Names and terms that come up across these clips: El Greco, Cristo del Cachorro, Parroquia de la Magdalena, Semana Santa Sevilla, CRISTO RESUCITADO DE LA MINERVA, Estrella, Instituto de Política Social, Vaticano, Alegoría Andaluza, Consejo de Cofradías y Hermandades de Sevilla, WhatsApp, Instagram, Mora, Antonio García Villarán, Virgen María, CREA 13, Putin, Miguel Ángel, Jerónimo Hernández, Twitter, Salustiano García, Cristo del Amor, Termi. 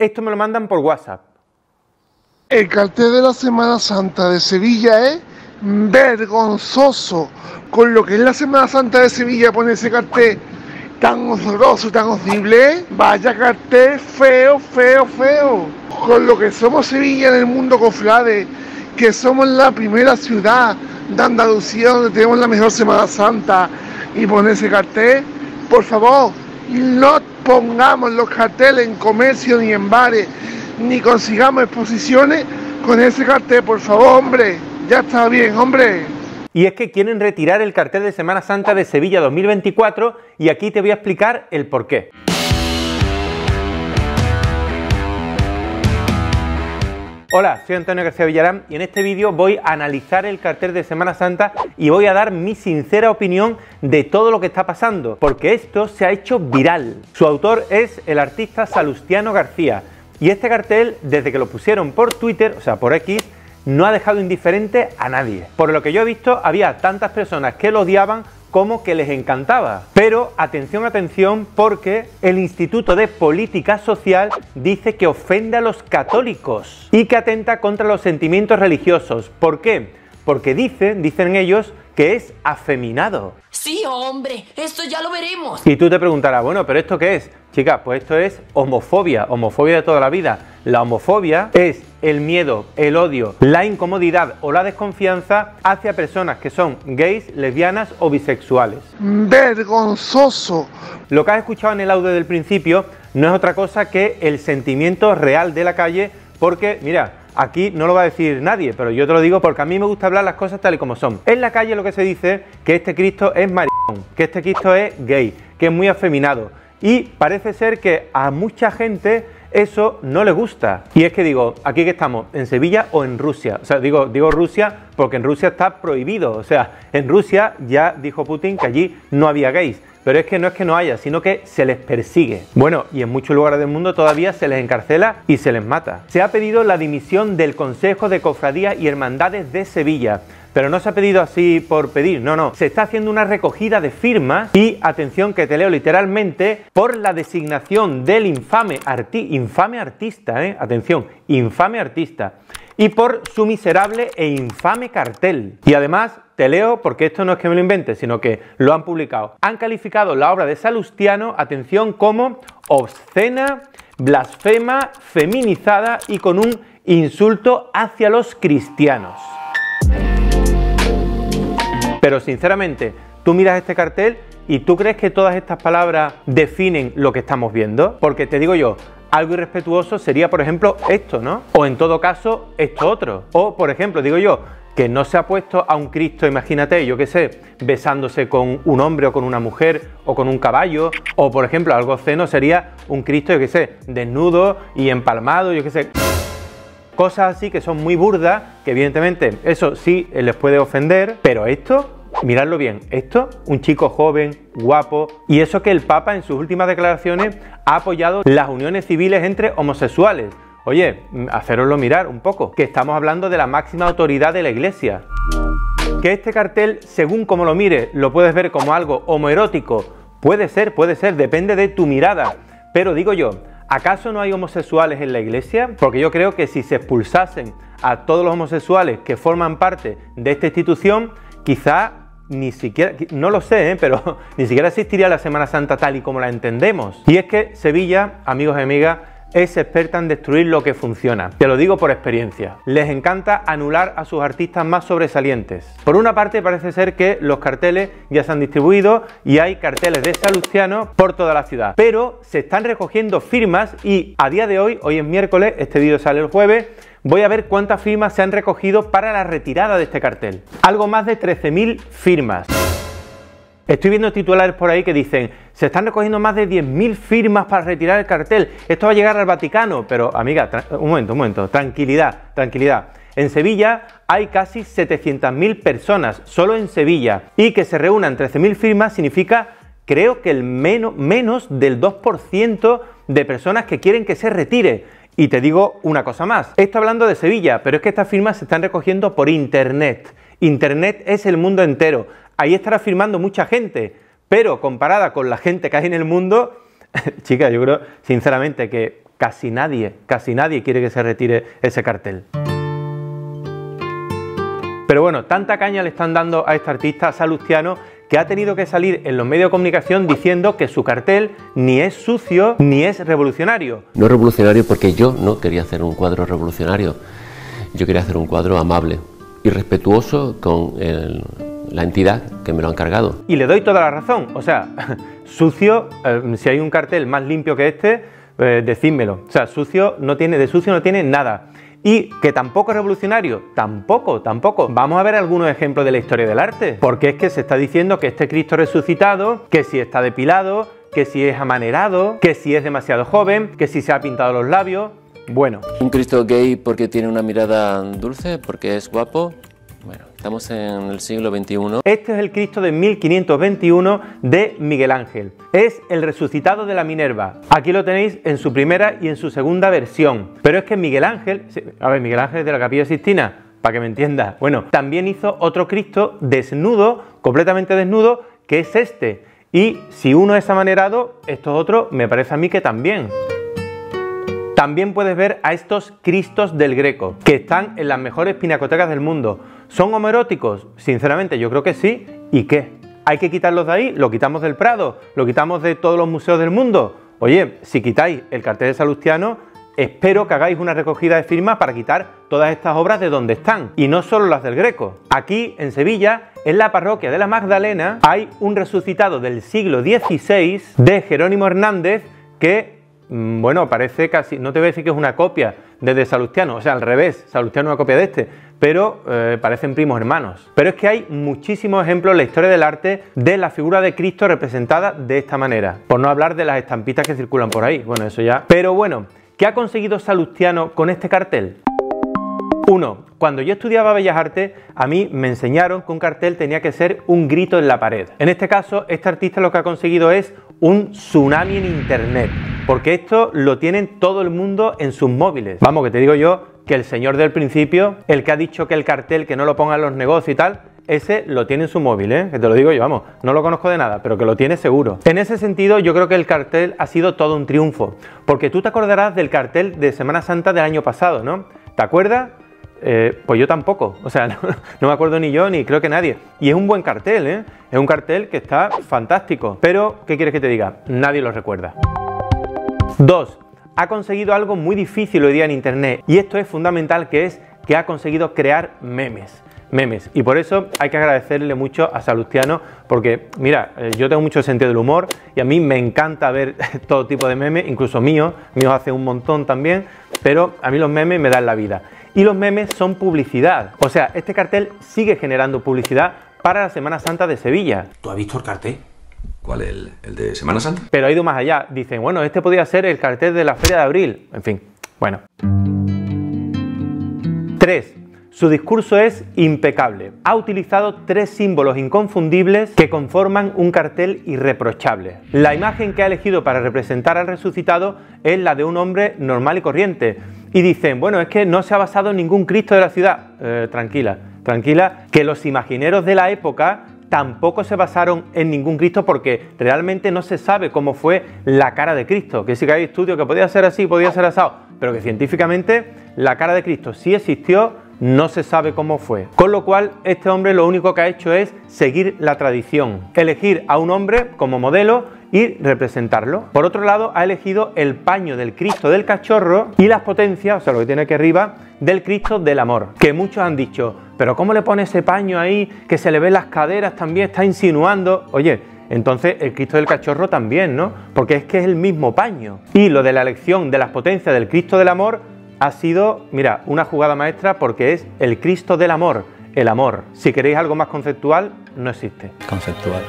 Esto me lo mandan por WhatsApp. El cartel de la Semana Santa de Sevilla es vergonzoso. Con lo que es la Semana Santa de Sevilla, pone ese cartel tan horroroso, tan horrible. Vaya cartel feo, feo, feo. Con lo que somos Sevilla en el mundo cofrade, que somos la primera ciudad de Andalucía donde tenemos la mejor Semana Santa, y poner ese cartel, por favor, no pongamos los carteles en comercio ni en bares, ni consigamos exposiciones con ese cartel, por favor, hombre, ya está bien, hombre. Y es que quieren retirar el cartel de Semana Santa de Sevilla 2024 y aquí te voy a explicar el porqué. Hola, soy Antonio García Villarán y en este vídeo voy a analizar el cartel de Semana Santa y voy a dar mi sincera opinión de todo lo que está pasando, porque esto se ha hecho viral. Su autor es el artista Salustiano García y este cartel, desde que lo pusieron por Twitter, o sea por X, no ha dejado indiferente a nadie. Por lo que yo he visto, había tantas personas que lo odiaban como que les encantaba. Pero atención, atención, porque el Instituto de Política Social dice que ofende a los católicos y que atenta contra los sentimientos religiosos. ¿Por qué? Porque dicen ellos, que es afeminado. Sí, hombre, esto ya lo veremos. Y tú te preguntarás, bueno, ¿pero esto qué es? Chicas, pues esto es homofobia, homofobia de toda la vida. La homofobia es el miedo, el odio, la incomodidad o la desconfianza hacia personas que son gays, lesbianas o bisexuales. ¡Vergonzoso! Lo que has escuchado en el audio del principio no es otra cosa que el sentimiento real de la calle, porque, mira, aquí no lo va a decir nadie, pero yo te lo digo porque a mí me gusta hablar las cosas tal y como son. En la calle lo que se dice que este Cristo es maricón, que este Cristo es gay, que es muy afeminado. Y parece ser que a mucha gente eso no le gusta. Y es que digo, aquí que estamos, ¿en Sevilla o en Rusia? O sea, digo Rusia porque en Rusia está prohibido. O sea, en Rusia ya dijo Putin que allí no había gays. Pero es que no haya, sino que se les persigue. Bueno, y en muchos lugares del mundo todavía se les encarcela y se les mata. Se ha pedido la dimisión del Consejo de Cofradías y Hermandades de Sevilla. Pero no se ha pedido así por pedir, no, no. Se está haciendo una recogida de firmas y, atención que te leo literalmente, por la designación del infame artista, atención, infame artista, y por su miserable e infame cartel. Y además, te leo porque esto no es que me lo invente, sino que lo han publicado. Han calificado la obra de Salustiano, atención, como obscena, blasfema, feminizada y con un insulto hacia los cristianos. Pero sinceramente, tú miras este cartel y tú crees que todas estas palabras definen lo que estamos viendo. Porque te digo yo, algo irrespetuoso sería, por ejemplo, esto, ¿no? O en todo caso, esto otro. O, por ejemplo, digo yo, que no se ha puesto a un Cristo, imagínate, yo qué sé, besándose con un hombre o con una mujer o con un caballo. O, por ejemplo, algo obsceno sería un Cristo, yo qué sé, desnudo y empalmado, yo qué sé. Cosas así que son muy burdas, que evidentemente eso sí les puede ofender, pero esto, miradlo bien, esto, un chico joven, guapo, y eso que el Papa en sus últimas declaraciones ha apoyado las uniones civiles entre homosexuales. Oye, hacéroslo mirar un poco, que estamos hablando de la máxima autoridad de la Iglesia. Que este cartel, según como lo mires, lo puedes ver como algo homoerótico. Puede ser, depende de tu mirada. Pero digo yo, ¿acaso no hay homosexuales en la Iglesia? Porque yo creo que si se expulsasen a todos los homosexuales que forman parte de esta institución, quizá ni siquiera, no lo sé, pero ni siquiera existiría la Semana Santa tal y como la entendemos. Y es que Sevilla, amigos y amigas, es experta en destruir lo que funciona. Te lo digo por experiencia. Les encanta anular a sus artistas más sobresalientes. Por una parte, parece ser que los carteles ya se han distribuido y hay carteles de Salustiano por toda la ciudad. Pero se están recogiendo firmas y a día de hoy, hoy es miércoles, este vídeo sale el jueves, voy a ver cuántas firmas se han recogido para la retirada de este cartel. Algo más de 13.000 firmas. Estoy viendo titulares por ahí que dicen, se están recogiendo más de 10.000 firmas para retirar el cartel. Esto va a llegar al Vaticano. Pero, amiga, un momento. Tranquilidad, tranquilidad. En Sevilla hay casi 700.000 personas, solo en Sevilla. Y que se reúnan 13.000 firmas significa, creo que el menos del 2% de personas que quieren que se retire. Y te digo una cosa más, esto hablando de Sevilla, pero es que estas firmas se están recogiendo por internet. Internet es el mundo entero, ahí estará firmando mucha gente, pero comparada con la gente que hay en el mundo, chica, yo creo sinceramente que casi nadie quiere que se retire ese cartel. Pero bueno, tanta caña le están dando a este artista, a Salustiano, que ha tenido que salir en los medios de comunicación diciendo que su cartel ni es sucio ni es revolucionario. No es revolucionario porque yo no quería hacer un cuadro revolucionario. Yo quería hacer un cuadro amable y respetuoso con la entidad que me lo ha encargado. Y le doy toda la razón, o sea, sucio, si hay un cartel más limpio que este, decídmelo. O sea, sucio no tiene, de sucio no tiene nada. Y que tampoco es revolucionario, tampoco. Vamos a ver algunos ejemplos de la historia del arte, porque es que se está diciendo que este Cristo resucitado, que si está depilado, que si es amanerado, que si es demasiado joven, que si se ha pintado los labios, bueno. Un Cristo gay porque tiene una mirada dulce, porque es guapo. Bueno, estamos en el siglo XXI. Este es el Cristo de 1521 de Miguel Ángel. Es el resucitado de la Minerva. Aquí lo tenéis en su primera y en su segunda versión. Pero es que Miguel Ángel... A ver, Miguel Ángel de la Capilla Sixtina, para que me entiendas. Bueno, también hizo otro Cristo desnudo, completamente desnudo, que es este. Y si uno es amanerado, estos otros me parece a mí que también. También puedes ver a estos Cristos del Greco, que están en las mejores pinacotecas del mundo. ¿Son homoeróticos? Sinceramente, yo creo que sí. ¿Y qué? ¿Hay que quitarlos de ahí? ¿Lo quitamos del Prado? ¿Lo quitamos de todos los museos del mundo? Oye, si quitáis el cartel de Salustiano, espero que hagáis una recogida de firmas para quitar todas estas obras de donde están, y no solo las del Greco. Aquí, en Sevilla, en la parroquia de la Magdalena, hay un resucitado del siglo XVI de Jerónimo Hernández que... Bueno, parece casi, no te voy a decir que es una copia de Salustiano, o sea, al revés, Salustiano es una copia de este, pero parecen primos hermanos. Pero es que hay muchísimos ejemplos en la historia del arte de la figura de Cristo representada de esta manera, por no hablar de las estampitas que circulan por ahí, bueno, eso ya... Pero bueno, ¿qué ha conseguido Salustiano con este cartel? 1. Cuando yo estudiaba Bellas Artes, a mí me enseñaron que un cartel tenía que ser un grito en la pared. En este caso, este artista lo que ha conseguido es un tsunami en Internet, porque esto lo tienen todo el mundo en sus móviles. Vamos, que te digo yo que el señor del principio, el que ha dicho que el cartel que no lo pongan los negocios y tal, ese lo tiene en su móvil, que te lo digo yo, vamos, no lo conozco de nada, pero que lo tiene seguro. En ese sentido, yo creo que el cartel ha sido todo un triunfo, porque tú te acordarás del cartel de Semana Santa del año pasado, ¿no? ¿Te acuerdas? Pues yo tampoco, o sea, no me acuerdo ni yo ni creo que nadie. Y es un buen cartel, es un cartel que está fantástico. Pero, ¿qué quieres que te diga? Nadie lo recuerda. 2. Ha conseguido algo muy difícil hoy día en Internet, y esto es fundamental, que es que ha conseguido crear memes. Y por eso hay que agradecerle mucho a Salustiano, porque mira, yo tengo mucho sentido del humor y a mí me encanta ver todo tipo de memes, incluso míos hace un montón también, pero a mí los memes me dan la vida. Y los memes son publicidad, o sea, este cartel sigue generando publicidad para la Semana Santa de Sevilla. ¿Tú has visto el cartel? ¿Cuál es el de Semana Santa? Pero ha ido más allá, dicen, bueno, este podría ser el cartel de la Feria de Abril, en fin, bueno. 3. Su discurso es impecable. Ha utilizado 3 símbolos inconfundibles que conforman un cartel irreprochable. La imagen que ha elegido para representar al resucitado es la de un hombre normal y corriente. Y dicen, bueno, es que no se ha basado en ningún Cristo de la ciudad. Tranquila, tranquila, que los imagineros de la época tampoco se basaron en ningún Cristo, porque realmente no se sabe cómo fue la cara de Cristo. Que sí que hay estudios que podía ser así, podía ser asado, pero que científicamente la cara de Cristo sí existió. No se sabe cómo fue. Con lo cual, este hombre lo único que ha hecho es seguir la tradición, elegir a un hombre como modelo y representarlo. Por otro lado, ha elegido el paño del Cristo del Cachorro y las potencias, o sea, lo que tiene aquí arriba, del Cristo del Amor. Que muchos han dicho, pero ¿cómo le pone ese paño ahí? Que se le ven las caderas también, está insinuando. Oye, entonces el Cristo del Cachorro también, ¿no? Porque es que es el mismo paño. Y lo de la elección de las potencias del Cristo del Amor ha sido, mira, una jugada maestra, porque es el Cristo del Amor, el amor. Si queréis algo más conceptual, no existe. Conceptual.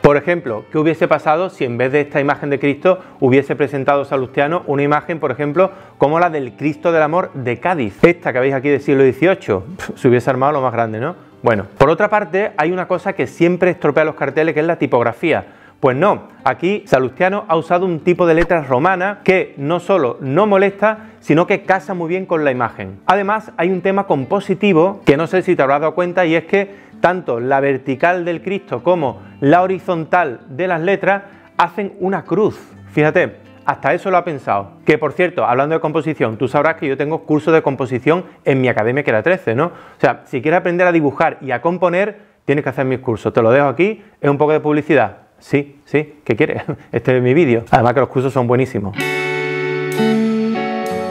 Por ejemplo, ¿qué hubiese pasado si en vez de esta imagen de Cristo hubiese presentado Salustiano una imagen, por ejemplo, como la del Cristo del Amor de Cádiz? Esta que veis aquí del siglo XVIII, se hubiese armado lo más grande, ¿no? Bueno, por otra parte, hay una cosa que siempre estropea los carteles, que es la tipografía. Pues no, aquí Salustiano ha usado un tipo de letras romanas que no solo no molesta, sino que casa muy bien con la imagen. Además, hay un tema compositivo que no sé si te habrás dado cuenta, y es que tanto la vertical del Cristo como la horizontal de las letras hacen una cruz. Fíjate, Hasta eso lo ha pensado. Que por cierto, hablando de composición, tú sabrás que yo tengo cursos de composición en mi academia CREA 13, ¿no? O sea, si quieres aprender a dibujar y a componer, tienes que hacer mis cursos. Te lo dejo aquí, es un poco de publicidad. Sí, sí, ¿qué quieres? Este es mi vídeo. Además que los cursos son buenísimos.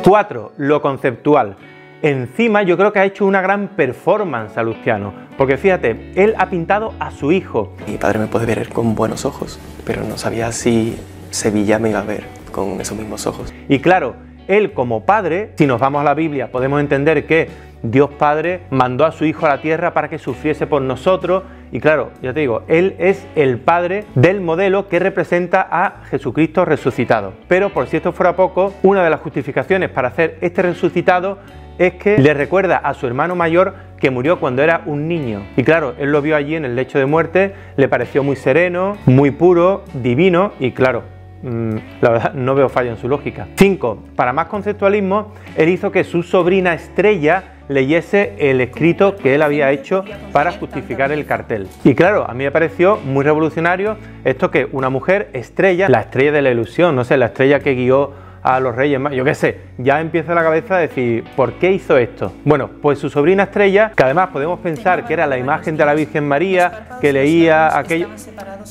4. Lo conceptual. Encima yo creo que ha hecho una gran performance Salustiano, porque fíjate, él ha pintado a su hijo. Mi padre me puede ver con buenos ojos, pero no sabía si Sevilla me iba a ver con esos mismos ojos. Y claro, él como padre, si nos vamos a la Biblia, podemos entender que Dios Padre mandó a su hijo a la tierra para que sufriese por nosotros. Y claro, ya te digo, él es el padre del modelo que representa a Jesucristo resucitado. Pero por si esto fuera poco, una de las justificaciones para hacer este resucitado es que le recuerda a su hermano mayor que murió cuando era un niño. Y claro, él lo vio allí en el lecho de muerte, le pareció muy sereno, muy puro, divino y claro, la verdad no veo fallo en su lógica. 5. Para más conceptualismo, él hizo que su sobrina Estrella leyese el escrito que él había hecho para justificar el cartel. Y claro, a mí me pareció muy revolucionario esto que una mujer, Estrella, la estrella de la ilusión, no sé, la estrella que guió a los Reyes Magos, yo qué sé, ya empieza la cabeza a decir, ¿por qué hizo esto? Bueno, pues su sobrina Estrella, que además podemos pensar que era la imagen de la Virgen María, que leía aquello,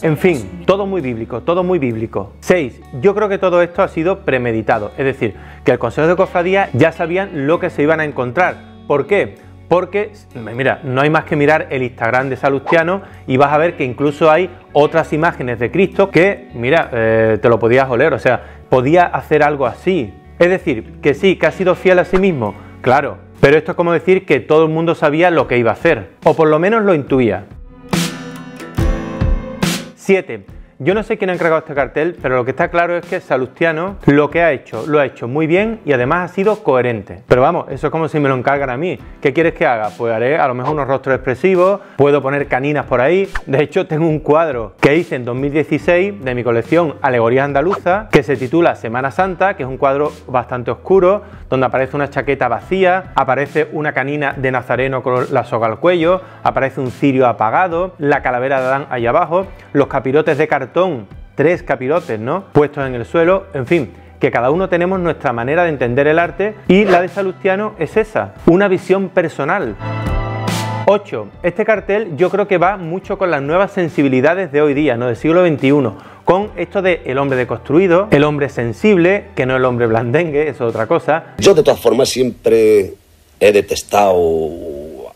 en fin, todo muy bíblico, todo muy bíblico. 6. Yo creo que todo esto ha sido premeditado, es decir, que el Consejo de Cofradías ya sabían lo que se iban a encontrar. ¿Por qué? Porque, mira, no hay más que mirar el Instagram de Salustiano y vas a ver que incluso hay otras imágenes de Cristo que, mira, te lo podías oler, o sea, podía hacer algo así. Es decir, que sí, que ha sido fiel a sí mismo, claro, pero esto es como decir que todo el mundo sabía lo que iba a hacer, o por lo menos lo intuía. 7. Yo no sé quién ha encargado este cartel, pero lo que está claro es que Salustiano lo que ha hecho, lo ha hecho muy bien y además ha sido coherente. Pero vamos, eso es como si me lo encargan a mí. ¿Qué quieres que haga? Pues haré a lo mejor unos rostros expresivos, puedo poner caninas por ahí. De hecho, tengo un cuadro que hice en 2016 de mi colección Alegorías Andaluza, que se titula Semana Santa, que es un cuadro bastante oscuro, donde aparece una chaqueta vacía, aparece una canina de Nazareno con la soga al cuello, aparece un cirio apagado, la calavera de Adán ahí abajo, los capirotes de cartón, 3 capirotes, ¿no?, puestos en el suelo. En fin, que cada uno tenemos nuestra manera de entender el arte y la de Salustiano es esa, una visión personal. 8. Este cartel yo creo que va mucho con las nuevas sensibilidades de hoy día, ¿no?, del siglo XXI, con esto de el hombre deconstruido, el hombre sensible, que no el hombre blandengue, eso es otra cosa. Yo de todas formas siempre he detestado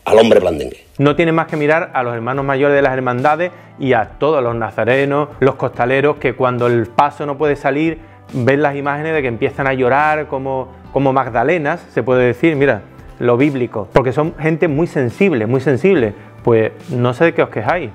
al hombre blandengue. No tiene más que mirar a los hermanos mayores de las hermandades y a todos los nazarenos, los costaleros, que cuando el paso no puede salir, ven las imágenes de que empiezan a llorar como magdalenas, se puede decir, mira, lo bíblico, porque son gente muy sensible, muy sensible. Pues no sé de qué os quejáis.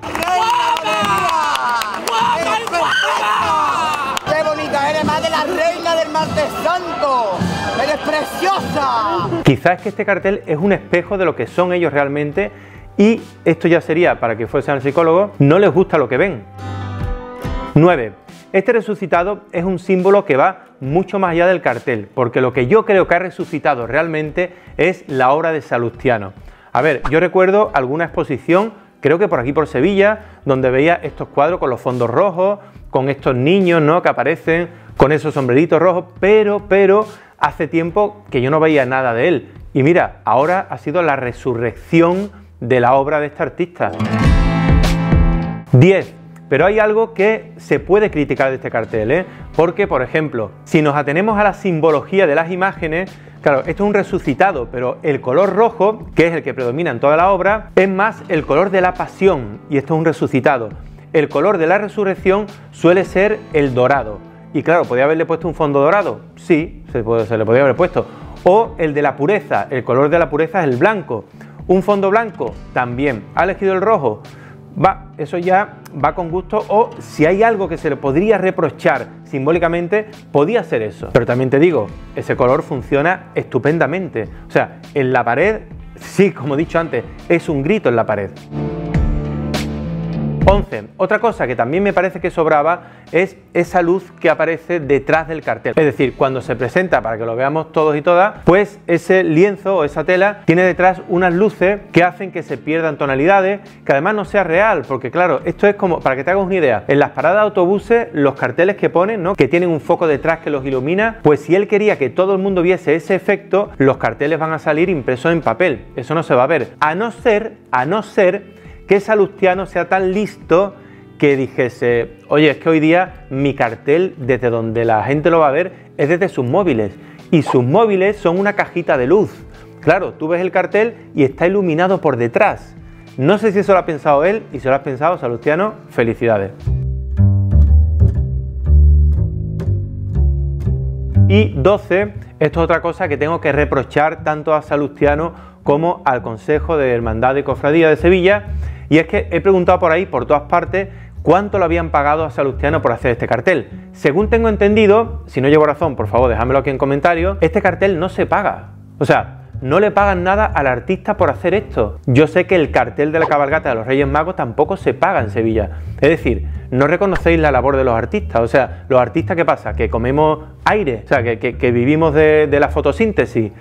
¡Qué bonita eres, madre, la reina del martes santo! ¡Eres preciosa! Quizás es que este cartel es un espejo de lo que son ellos realmente y esto ya sería para que fuesen al psicólogo, no les gusta lo que ven. 9. Este resucitado es un símbolo que va mucho más allá del cartel, porque lo que yo creo que ha resucitado realmente es la obra de Salustiano. A ver, yo recuerdo alguna exposición, creo que por aquí por Sevilla, donde veía estos cuadros con los fondos rojos, con estos niños, ¿no?, que aparecen, con esos sombreritos rojos, pero hace tiempo que yo no veía nada de él. Y mira, ahora ha sido la resurrección de la obra de este artista. 10. Pero hay algo que se puede criticar de este cartel, porque, por ejemplo, si nos atenemos a la simbología de las imágenes, claro, esto es un resucitado, pero el color rojo, que es el que predomina en toda la obra, es más el color de la pasión, y esto es un resucitado. El color de la resurrección suele ser el dorado. Y claro, ¿podía haberle puesto un fondo dorado? Sí, se le podía haber puesto. O el de la pureza, el color de la pureza es el blanco. ¿Un fondo blanco? También. ¿Ha elegido el rojo? Va, eso ya va con gusto. O si hay algo que se le podría reprochar simbólicamente, podía ser eso. Pero también te digo, ese color funciona estupendamente. O sea, en la pared, sí, como he dicho antes, es un grito en la pared. 11. Otra cosa que también me parece que sobraba es esa luz que aparece detrás del cartel. Es decir, cuando se presenta, para que lo veamos todos y todas, pues ese lienzo o esa tela tiene detrás unas luces que hacen que se pierdan tonalidades, que además no sea real, porque claro, esto es como, para que te hagas una idea, en las paradas de autobuses, los carteles que ponen, ¿no?, que tienen un foco detrás que los ilumina, pues si él quería que todo el mundo viese ese efecto, los carteles van a salir impresos en papel, eso no se va a ver, a no ser que Salustiano sea tan listo que dijese: oye, es que hoy día mi cartel, desde donde la gente lo va a ver, es desde sus móviles, y sus móviles son una cajita de luz. Claro, tú ves el cartel y está iluminado por detrás. No sé si eso lo ha pensado él, y si lo has pensado, Salustiano, felicidades. Y 12, esto es otra cosa que tengo que reprochar tanto a Salustiano como al Consejo de Hermandades y Cofradías de Sevilla, y es que he preguntado por ahí, por todas partes, cuánto le habían pagado a Salustiano por hacer este cartel. Según tengo entendido, si no llevo razón, por favor, déjamelo aquí en comentarios, este cartel no se paga. O sea, no le pagan nada al artista por hacer esto. Yo sé que el cartel de la cabalgata de los Reyes Magos tampoco se paga en Sevilla. Es decir, no reconocéis la labor de los artistas. O sea, los artistas, ¿qué pasa? ¿Que comemos aire? O sea, que vivimos de la fotosíntesis.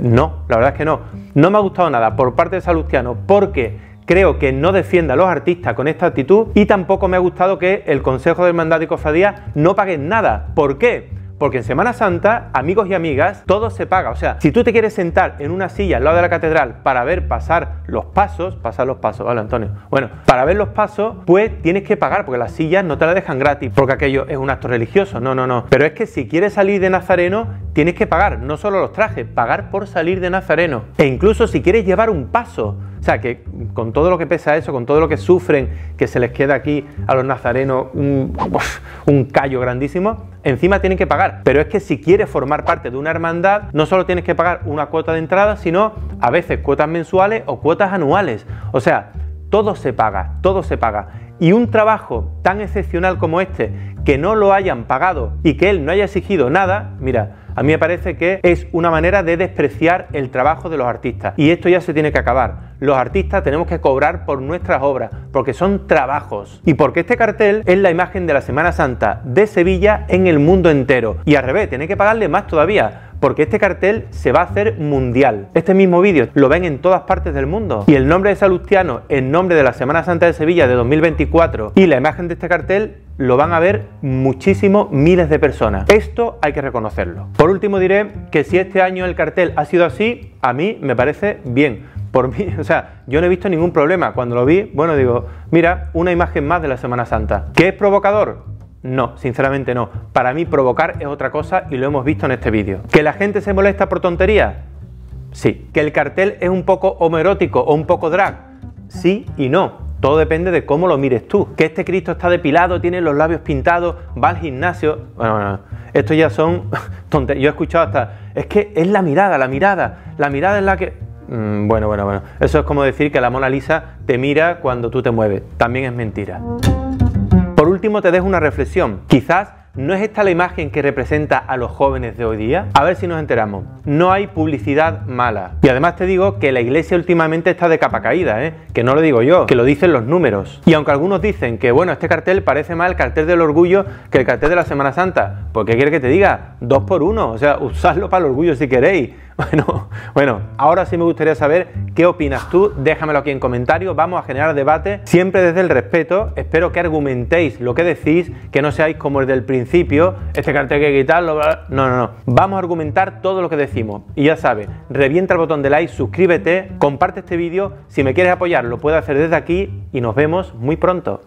No, la verdad es que no. No me ha gustado nada por parte de Salustiano, porque creo que no defienda a los artistas con esta actitud, y tampoco me ha gustado que el Consejo de Hermandades y Cofradías no pague nada. ¿Por qué? Porque en Semana Santa, amigos y amigas, todo se paga. O sea, si tú te quieres sentar en una silla al lado de la catedral para ver pasar los pasos, vale, Antonio, bueno, para ver los pasos, pues tienes que pagar, porque las sillas no te las dejan gratis, porque aquello es un acto religioso, no. Pero es que si quieres salir de nazareno, tienes que pagar, no solo los trajes, pagar por salir de nazareno. E incluso si quieres llevar un paso, o sea, que con todo lo que pesa eso, con todo lo que sufren, que se les queda aquí a los nazarenos un callo grandísimo, encima tienen que pagar. Pero es que si quieres formar parte de una hermandad, no solo tienes que pagar una cuota de entrada, sino a veces cuotas mensuales o cuotas anuales. O sea, todo se paga, todo se paga. Y un trabajo tan excepcional como este, que no lo hayan pagado y que él no haya exigido nada, mira, a mí me parece que es una manera de despreciar el trabajo de los artistas. Y esto ya se tiene que acabar. Los artistas tenemos que cobrar por nuestras obras, porque son trabajos. Y porque este cartel es la imagen de la Semana Santa de Sevilla en el mundo entero. Y al revés, tienen que pagarle más todavía, porque este cartel se va a hacer mundial. Este mismo vídeo lo ven en todas partes del mundo. Y el nombre de Salustiano, en nombre de la Semana Santa de Sevilla de 2024, y la imagen de este cartel, lo van a ver muchísimos miles de personas. Esto hay que reconocerlo. Por último diré que si este año el cartel ha sido así, a mí me parece bien. Por mí, o sea, yo no he visto ningún problema. Cuando lo vi, bueno, digo, mira, una imagen más de la Semana Santa. ¿Qué es provocador? No, sinceramente no. Para mí provocar es otra cosa, y lo hemos visto en este vídeo. ¿Que la gente se molesta por tonterías? Sí. ¿Que el cartel es un poco homoerótico o un poco drag? Sí y no. Todo depende de cómo lo mires tú. Que este Cristo está depilado, tiene los labios pintados, va al gimnasio. Bueno, esto ya son tonterías. Yo he escuchado hasta, es que es la mirada es la que... Bueno. Eso es como decir que la Mona Lisa te mira cuando tú te mueves. También es mentira. Por último, te dejo una reflexión. Quizás no es esta la imagen que representa a los jóvenes de hoy día. A ver si nos enteramos. No hay publicidad mala. Y además te digo que la Iglesia últimamente está de capa caída, ¿eh? Que no lo digo yo, que lo dicen los números. Y aunque algunos dicen que, bueno, este cartel parece más el cartel del orgullo que el cartel de la Semana Santa, pues ¿qué quiere que te diga? 2 por 1, o sea, usadlo para el orgullo si queréis. Bueno, ahora sí me gustaría saber qué opinas tú. Déjamelo aquí en comentarios, vamos a generar debate siempre desde el respeto. Espero que argumentéis lo que decís, que no seáis como el del principio, este cartel hay que quitarlo, no. Vamos a argumentar todo lo que decimos. Y ya sabes, revienta el botón de like, suscríbete, comparte este vídeo. Si me quieres apoyar, lo puedes hacer desde aquí, y nos vemos muy pronto.